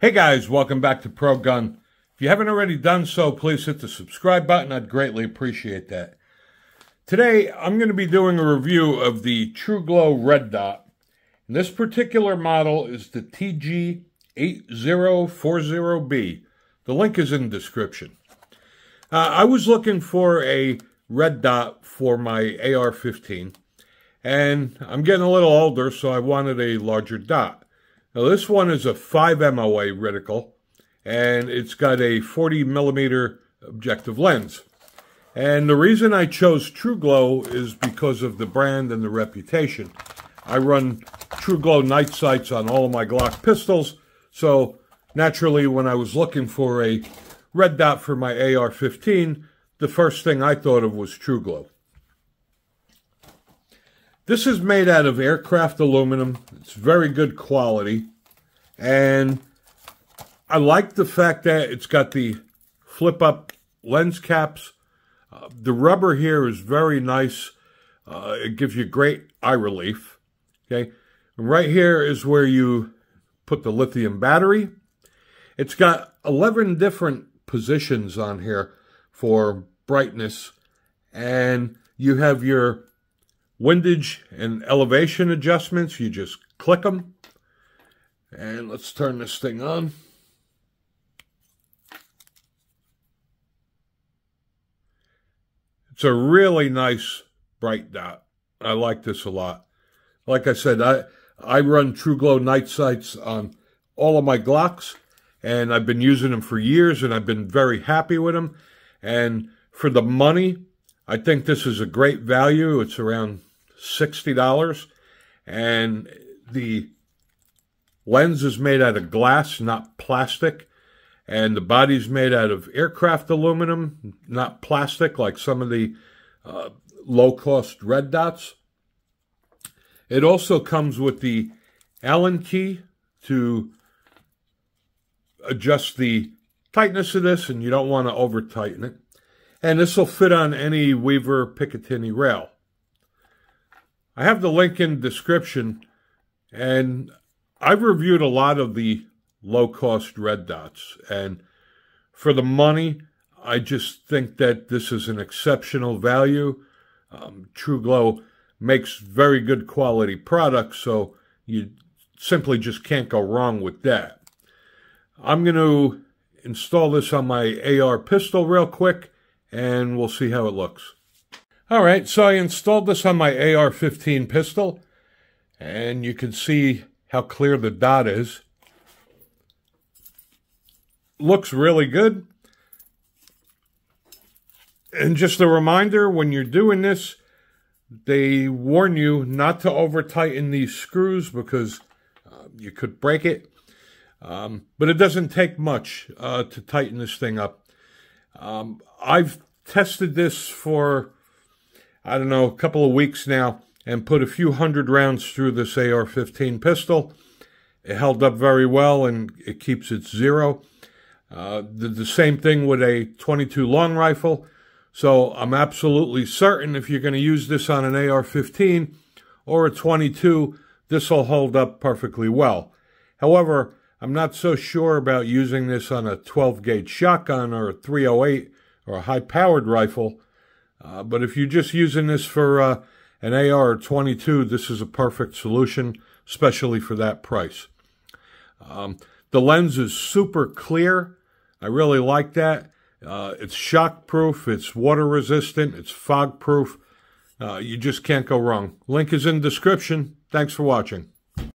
Hey guys, welcome back to Pro Gun. If you haven't already done so, please hit the subscribe button. I'd greatly appreciate that. Today, I'm going to be doing a review of the TruGlo Red Dot. And this particular model is the TG8040B. The link is in the description. I was looking for a red dot for my AR-15, and I'm getting a little older, so I wanted a larger dot. Now, this one is a 5 MOA reticle, and it's got a 40 millimeter objective lens. And the reason I chose TruGlo is because of the brand and the reputation. I run TruGlo night sights on all of my Glock pistols, so naturally, when I was looking for a red dot for my AR-15, the first thing I thought of was TruGlo. This is made out of aircraft aluminum. It's very good quality. And I like the fact that it's got the flip-up lens caps. The rubber here is very nice. It gives you great eye relief. Okay, and right here is where you put the lithium battery. It's got 11 different positions on here for brightness. And you have your windage and elevation adjustments. You just click them. And let's turn this thing on. It's a really nice bright dot. I like this a lot. Like I said, I run TruGlo night sights on all of my Glocks, and I've been using them for years, and I've been very happy with them. And for the money, I think this is a great value. It's around $60, and the lens is made out of glass, not plastic, and the body's made out of aircraft aluminum, not plastic like some of the low-cost red dots. It also comes with the Allen key to adjust the tightness of this, and you don't want to over-tighten it. And this will fit on any Weaver Picatinny rail. I have the link in the description, and I've reviewed a lot of the low-cost red dots. And for the money, I just think that this is an exceptional value. TruGlo makes very good quality products, so you simply just can't go wrong with that. I'm going to install this on my AR pistol real quick, and we'll see how it looks. All right, so I installed this on my AR-15 pistol, and you can see how clear the dot is. Looks really good. And just a reminder, when you're doing this, they warn you not to over-tighten these screws because you could break it. But it doesn't take much to tighten this thing up. I've tested this for, I don't know, a couple of weeks now, and put a few hundred rounds through this AR-15 pistol. It held up very well, and it keeps its zero. Did the same thing with a .22 long rifle. So I'm absolutely certain if you're going to use this on an AR-15 or a .22, this will hold up perfectly well. However, I'm not so sure about using this on a 12-gauge shotgun or a .308 or a high-powered rifle, but if you're just using this for an AR or .22, this is a perfect solution, especially for that price. The lens is super clear. I really like that. It's shock-proof, it's water-resistant, it's fog-proof. You just can't go wrong. Link is in the description. Thanks for watching.